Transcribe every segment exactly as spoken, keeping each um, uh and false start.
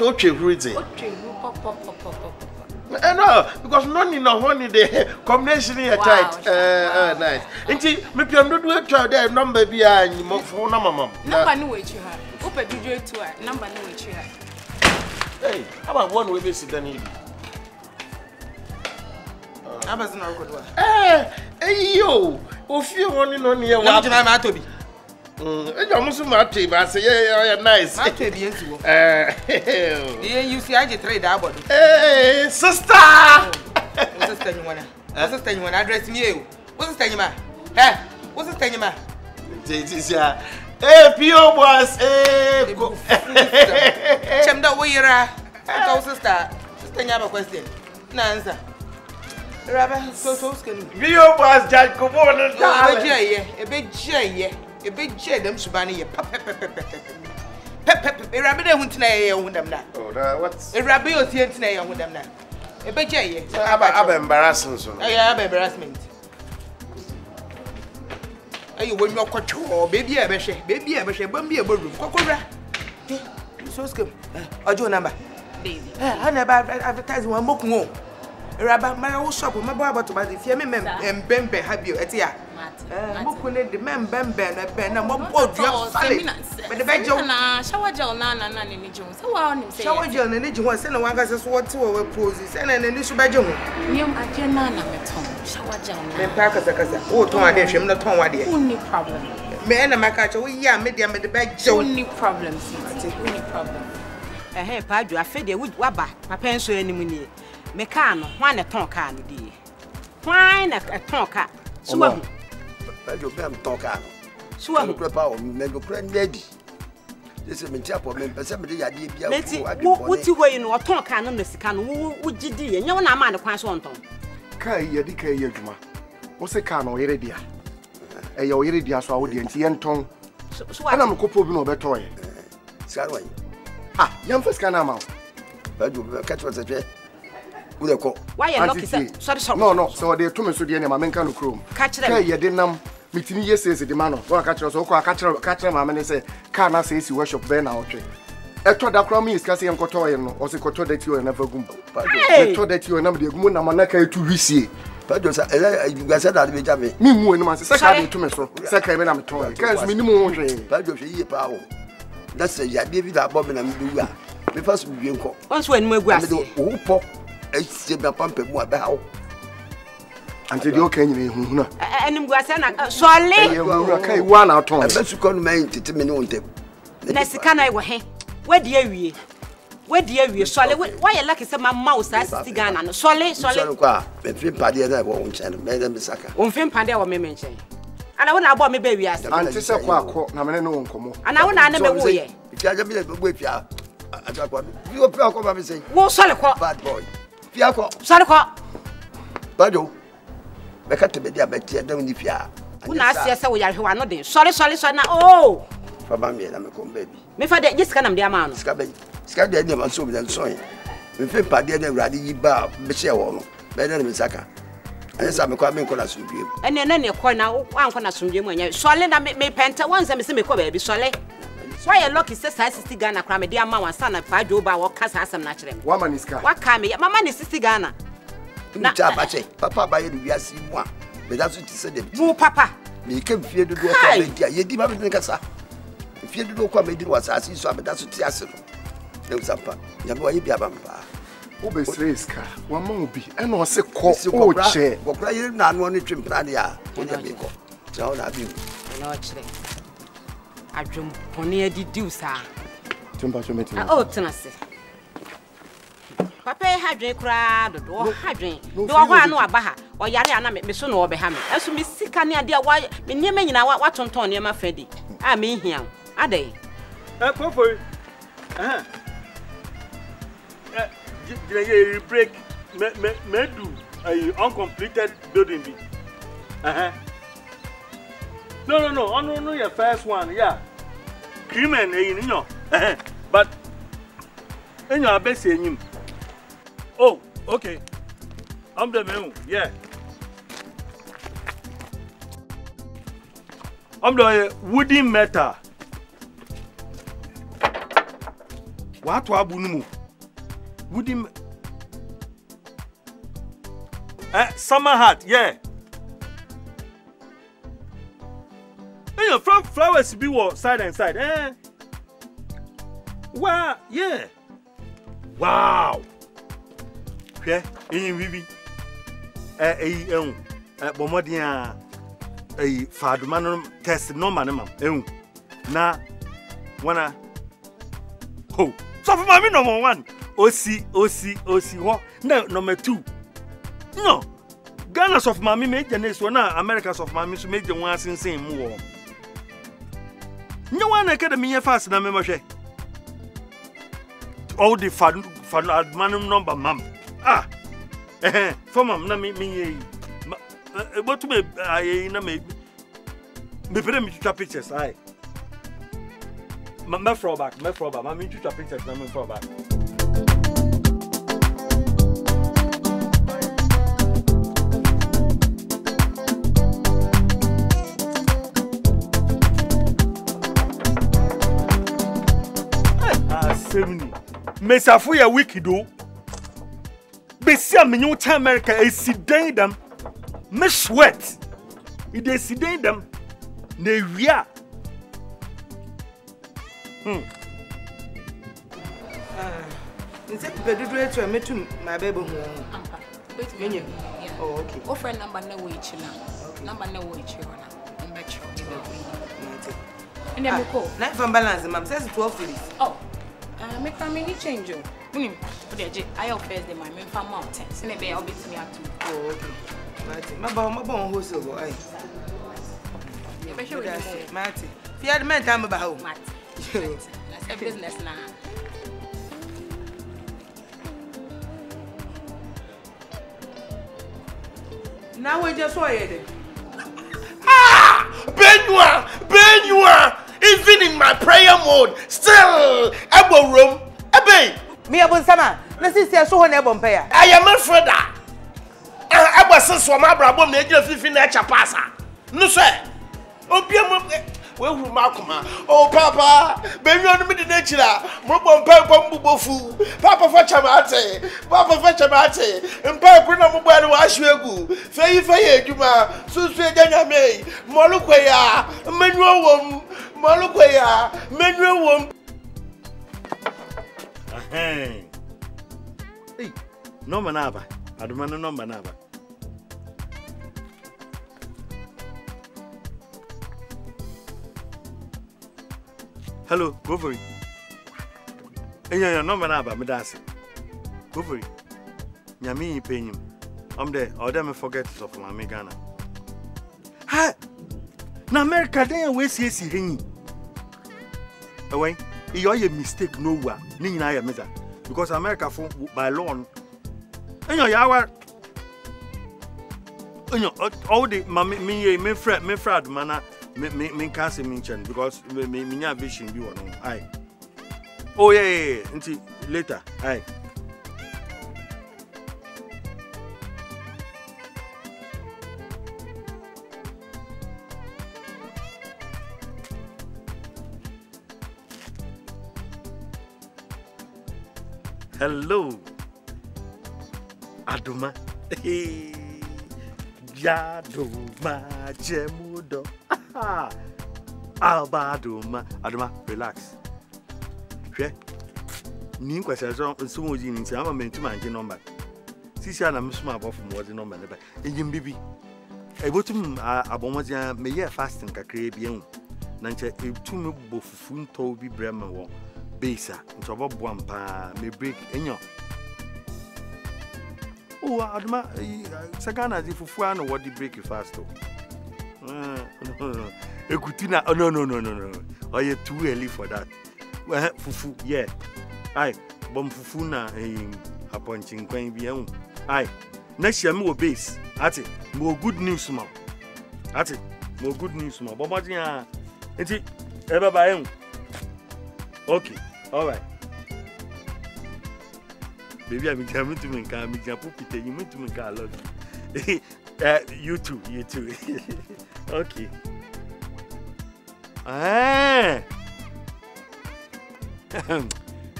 But what you reason? No, because none in a honey day combination here tight. Uh, nice. Indeed, maybe I'm not doing child there number behind you for number mum. Number knew what you had. Open to do it to her. Number knew what you had. Hey, how about one way visit than you? I was not good one. Hey, yo, if you want to know, you want to have to be. I'm also my team. I say, yeah, yeah, nice. I can't be into it. You see, I get trade about it. Hey, sister! What's the thing you want? What's the thing you want? Address me. What's the thing you want? Hey, what's the thing you want? Hey, P O boss. Hey, go. Cham da wira. What's the star? What's the thing you have a question? No answer. Rabbi, so so skinny. P O boss, Jack, come on. A big J, a big J. A big jet, them subani, pep pep pep pep pep pep pep pep pep pep pep pep pep pep pep pep pep I'm going to men Ben Ben Ben and one board. But the bed, Jonah, shower John, Nana, and Jones. So on, shower John, and you want to send one guy's what two over poses and an initial by John. You are your Nana, shower John, and Packers, oh, Tom, I'm not Tom, idea. Only problem. Men and my catch, oh, yeah, medium at the bed, Johnny problems. Only problem. A hair pad, you are fed with Wabba, my pencil and money. Mecano, one a tonka, dear. Wine a tonka. So, you can talk out. So I'm ready. This is what you weigh in or talk on the can. Would you do? And you're not mine a question. Kay, your decay, your drama. What's a can or iridia? A your iridia so audience, young tongue. So I'm a couple of no toy. Sarway. Ah, young first can amount. But you catch what's a jet. Why are you sorry, sorry. No, no, so they told me to the enemy, I'm in the room. Catch them. Hey, you didn't meet me yesterday, the man. Don't catch us, okay, catch them, catch them, and say, Kana says you worship Ben out. I told that crummy is Cassie and Cotoyan, or the Cotor that you are never gumbo. I told that you are never the moon, I'm not going to receive. But you said that we jam it. Me, moon, my second to me, so second, I'm told. Because minimum rain. But you see, power. That's a yabi that Bob and I'm doing that. The first will be in court. Once when we go, I do pop. It's a pump of what about until you can be Huna and Guasana. So I lay one out on the second man to Timon. Let's can I were here. Where dear we? Where dear we? Solid, why a lucky some mouse that's the Ghana. Solid, solid, the three party that I won't and made them sucker. On film Panday or mention. And I want to buy me baby as an answer. And I want to animal way. If you have a whip, you are a drug one. You are proud of everything. What's all a bad boy? Sarko, Bado, I can't be there, but I don't if you are. When I say, so we are who are not sorry, sorry, sorry. Oh, for my man, I'm a comb baby. Me for that, just can't be a man. Scabbing, scabbing, and so with them soil. We feel paddy and radi bar, Michel, better than Saka. And I'm a coming corners with you. And then you're quite now one corners from you when you're solid. I may paint once and miss me, baby, solid. Why a lucky sister has sixty Ghana crime, dear mamma, son of Padu by what cast has some natural. Woman is car. What can be? My man is sixty Ghana. Papa by it, we are seeing one. But that's what he said. No, Papa. You came fear to do a idea. You did not think us. If you do come, it was as you saw, but that's what he asked. There was a papa. You know, you be a vampire. Obesreska, one movie, and was a course of old chair. But I did not want to drink Pradia. So I'll have you. I jump on near the deuce. Oh, Tennessee. Papa had a crowd, the door had drink. Do I want to Baha or Yariana make me soon or behind me? As me sick, I idea why me near me now watch on Tony, my Freddy. I mean, here are they? A proper break medu an uncompleted building. Uh huh. No, no, no, I don't know your first one, yeah. Crimen, you know. But, you know, I'm best saying him. Oh, okay. I'm the man, yeah. I'm the wooden metal. What to abunu? Would him? Eh, summer hat, yeah. Hey, from flowers be war side and side, eh? Wow, yeah. Wow. Okay, in Vivi. Eh, eh, eh, eh, Bomodia. Eh, Fadumanum test no manum. Eh, na wana. Oh, so for my number one, O C, O C, O C, what? No, number two. No, Ghana's of Mammy made the next one, America's of Mammy made the ones in the same war. No one academy fast in a membership. All the fun, fun, admanum number, mum. Ah, eh, for mum, no me, but I no me, me put them pictures, aye. My throwback, my throwback, my future pictures, my throwback. Ah, seventy. Me safu ya wiki do. Besia mnyo cha America esideng them. Me sweat. It esideng them. Ne wia. Hmm. Ah, instead of graduate, I met my baby. Wait, menu. Oh, okay. Oh, friend number no wage now. Number no wage here now. I'm back sure. And then we call. Now if I'm balanced, ma'am, says twelve minutes. Oh, uh, make family change you. Munim, put your I offer them my main farm mountain. So maybe I'll be to me at two. Oh, okay. Marty, my boy, my boy on wholesale go. Aye. You better with that, Marty. If you had men time about home, Marty. Let's have business now. Now we just saw it. Ah! Benua! Benua! Even in my prayer mode, still, I will room. Abey! Me, I will summer. Let's see, I saw an album pair. I am a friend. I was so swam up, I won't make you fifty nature pass. No, sir. Oh, Papa, baby, on the nature. Mobile Papa Fachamate, Papa Fachamate, and Papa Mobile Ashwagu, Fay Fay, Juma, Susan May, Moluquea, Manuel, Moluquea, Manuel. Hey, no manaba, I don't want no manaba. Hello, go for it. Yeah, yeah, no man, I'm dancing. Go for it. Yeah, me pay him. I'm there. I'll never forget it of my Ghana. Ha! Now America, they are wasting his ring. Away, you are a mistake nowhere. Nini na ya meza because America for by law. Anyo ya wa. Anyo all the me me me friend me friend mana. Me me me can't say mention because me me me have vision be one. Aye. Oh yeah yeah yeah. Until later. Aye. Hello. Aduma. Hey. Yaduma Jemudo. Ah, Aduma, Aduma, relax. Okay? New questions are so much in the government to manage number. Since I am smart about from what the number, but in baby, I go to Abomaja, may I fast and create young. Nancha, if two more buffoon told be Bremen war, Besa, and trouble one pa may break in your. Oh, Aduma, Sagana, if you find what the break fast. Uh, no, no, no. Oh, no, no, no, no, no. Oh, you're too early for that. Well, fufu, yeah. Aye, bom fufu na him upon chinquin bium. Aye, next year more base. At it, more good news, ma. At it, more good news, ma. Bobadia, is it ever by him? Okay, all right. Baby, I'm coming to me, I'm coming you mean to me, I love you. Uh, you too, you too. Okay. Ah.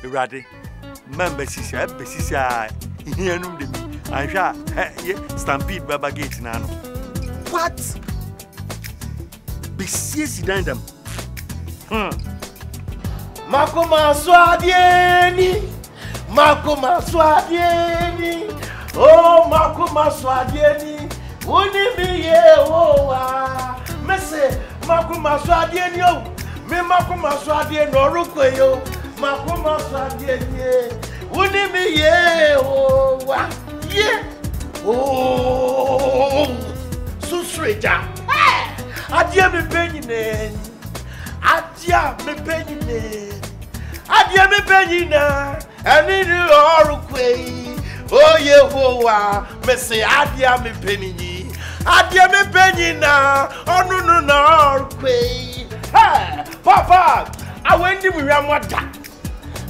Radi, member Sisha, Bessisa, Yanum, I shall stampede Baba Gates Nano. What? Bessis Dandam. Hm. Marco Maswadiani! Marco Maswadiani! Oh, Marco Maswadiani! Wouldn't be here, oh, Messi, Marco Maswadiani! Me Marco Maswadiani, Noruko. Makuma Swadiye, wouldn't be ye, oh, ye, oh, so straight. Adia me penny, Adia me penny, Adia me penny, and in the Oruquay, oh, ye, oh, Messi, Adia me penny, Adia me penny, oh, no, no, no, Oruquay. Papa, I went to Ramata.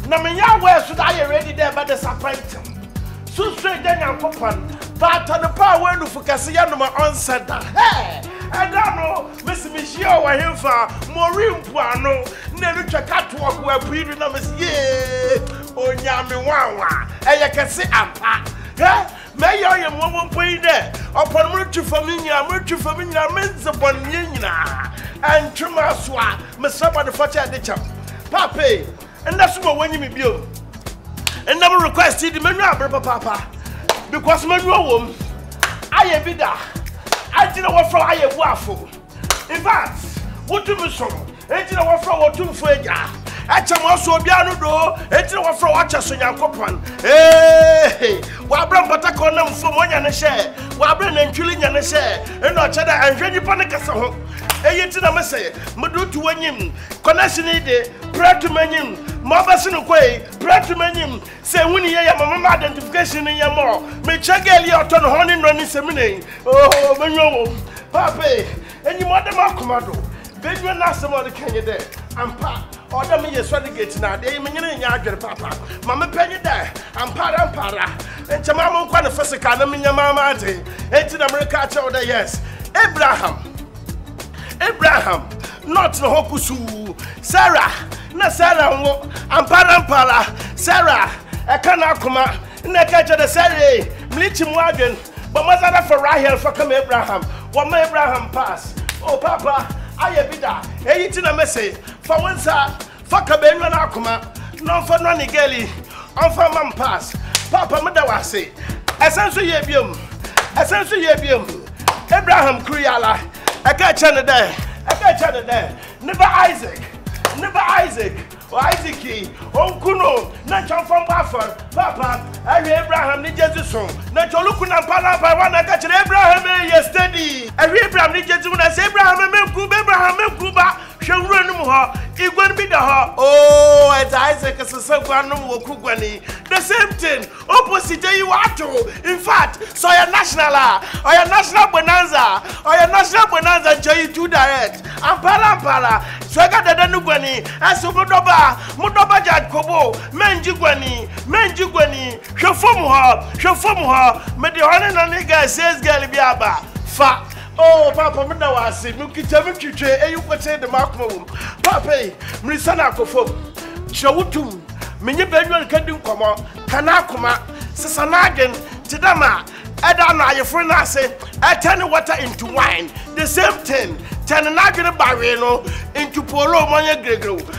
Now, my young well should I already there by the surprise. So straight then I'm open, but on the power to focus on my own center. Hey, I don't know, Miss Michelle, I have for more room for no, never check out walk where pretty numbers. Yea, oh, yammy, wow, and you can see I'm packed. May I am one way there upon mutual familiar, mutual familiar means upon Yina and Trumaswa, Miss Papa the Father at the chap. Pape. And that's what when you me build. And never requested the menu, Papa. Because my room, I am bidder. I didn't want from I am waffle. In fact, what do you mean? I didn't want from what to figure. I can also be on the door. I didn't want from what you're a copper. Hey, what brought but I call them for money and a share. What bring and killing and a share. And not other and ready panic at home. Hey, you tell me, say, Mudu to win him. Connection, pray to many. Mabasin away, pray to many. Say, when you hear my identification in your mall, may check your turn horning running seminary. Oh, my own, Papa, and you want the Malcomado. Baby, when last of all the Kenya there, I'm part. Or the me is ready gates now, they mean in your papa. Mamma penny there, I'm part and para. And to Mamma quantify the canon in your mamma, and to America, yes, Abraham. Abraham, not the Hokusu, Sarah, not Sarah, and Parampala, Sarah, a Kanakuma, Nakaja the Saturday, Mlichim Wagon, but Mazana for Rahel for come Abraham, what my Abraham pass. Oh, Papa, I am bitter, eighteen a message, for one sir, for Cabin Akuma, none for Nani Gelly, on for Mam pass, Papa Madawasi, Essential Yabium, Essential Yabium, Abraham Kriala. I catch another day. I catch another day. Never Isaac. Never Isaac. Or Isaac. Oh, Kuno. Not from Baffer. Papa. I Abraham. Need Jesus. Not your look on Panama. I want to catch Abraham. Yes, steady. I Abraham. Need Jesus. I say Abraham. Abraham. Kuba. She'll run no more. It won't be the heart. Oh, as Isaac is a subguano or Kugani. The same thing. Opposite you are to. In fact, so your national, or your national bonanza, or your national bonanza, Joy to direct. And Parampala, Sagada Danugani, and Sumodoba, Modoba Jad Kobo, Menjiguani, Menjiguani, Shafumuha, Shafumuha, Medihonan and Nigga says Galibiaba. Fa. Oh, Papa, I'm not going to say, I'm going to say, I'm going to say, I'm going to say, Papa, I'm going to say, I'm going to say, I turn water into wine. The same thing. Turn an agri barrel into polo, monya gregro.